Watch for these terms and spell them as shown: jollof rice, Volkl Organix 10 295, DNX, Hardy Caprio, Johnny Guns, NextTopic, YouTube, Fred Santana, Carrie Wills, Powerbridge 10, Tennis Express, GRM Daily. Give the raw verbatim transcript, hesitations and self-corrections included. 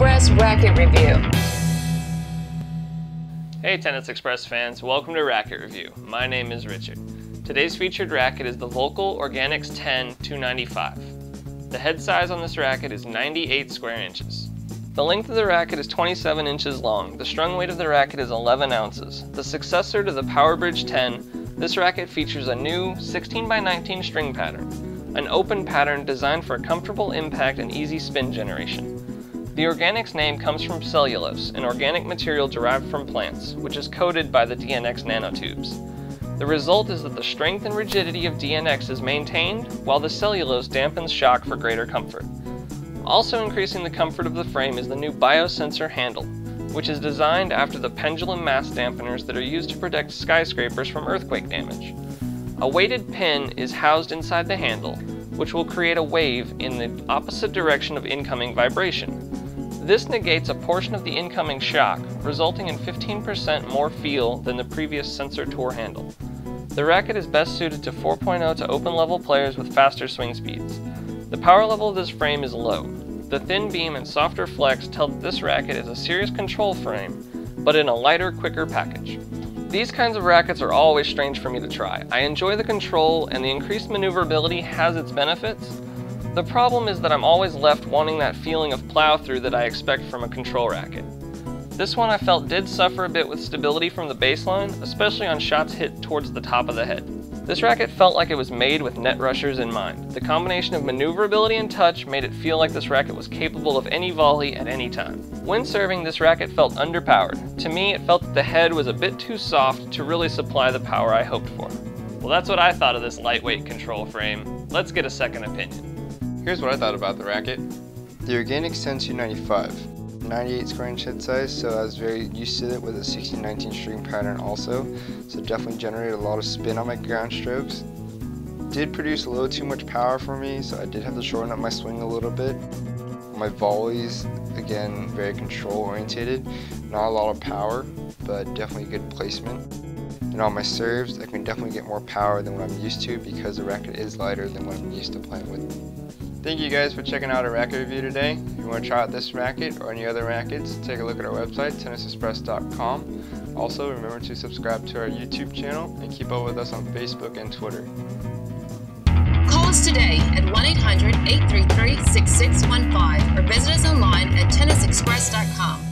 Express Racket Review. Hey Tennis Express fans, welcome to Racket Review. My name is Richard. Today's featured racket is the Volkl Organix ten two ninety-five. The head size on this racket is ninety-eight square inches. The length of the racket is twenty-seven inches long. The strung weight of the racket is eleven ounces. The successor to the Powerbridge ten, this racket features a new sixteen by nineteen string pattern. An open pattern designed for comfortable impact and easy spin generation. The Organix name comes from cellulose, an organic material derived from plants, which is coated by the D N X nanotubes. The result is that the strength and rigidity of D N X is maintained, while the cellulose dampens shock for greater comfort. Also increasing the comfort of the frame is the new biosensor handle, which is designed after the pendulum mass dampeners that are used to protect skyscrapers from earthquake damage. A weighted pin is housed inside the handle, which will create a wave in the opposite direction of incoming vibration. This negates a portion of the incoming shock, resulting in fifteen percent more feel than the previous Sensor Tour handle. The racket is best suited to four point oh to open level players with faster swing speeds. The power level of this frame is low. The thin beam and softer flex tell that this racket is a serious control frame, but in a lighter, quicker package. These kinds of rackets are always strange for me to try. I enjoy the control, and the increased maneuverability has its benefits. The problem is that I'm always left wanting that feeling of plow through that I expect from a control racket. This one I felt did suffer a bit with stability from the baseline, especially on shots hit towards the top of the head. This racket felt like it was made with net rushers in mind. The combination of maneuverability and touch made it feel like this racket was capable of any volley at any time. When serving, this racket felt underpowered. To me, it felt that the head was a bit too soft to really supply the power I hoped for. Well, that's what I thought of this lightweight control frame. Let's get a second opinion. Here's what I thought about the racket. The Organix ten two ninety-five. ninety-eight square inch head size, so I was very used to it with a sixteen nineteen string pattern also, so definitely generated a lot of spin on my ground strokes. Did produce a little too much power for me, so I did have to shorten up my swing a little bit. My volleys, again, very control oriented, not a lot of power, but definitely good placement. And on my serves, I can definitely get more power than what I'm used to because the racket is lighter than what I'm used to playing with. Thank you guys for checking out our racket review today. If you want to try out this racket or any other rackets, take a look at our website, tennis express dot com. Also, remember to subscribe to our YouTube channel and keep up with us on Facebook and Twitter. Call us today at one eight hundred, eight three three, six six one five or visit us online at tennis express dot com.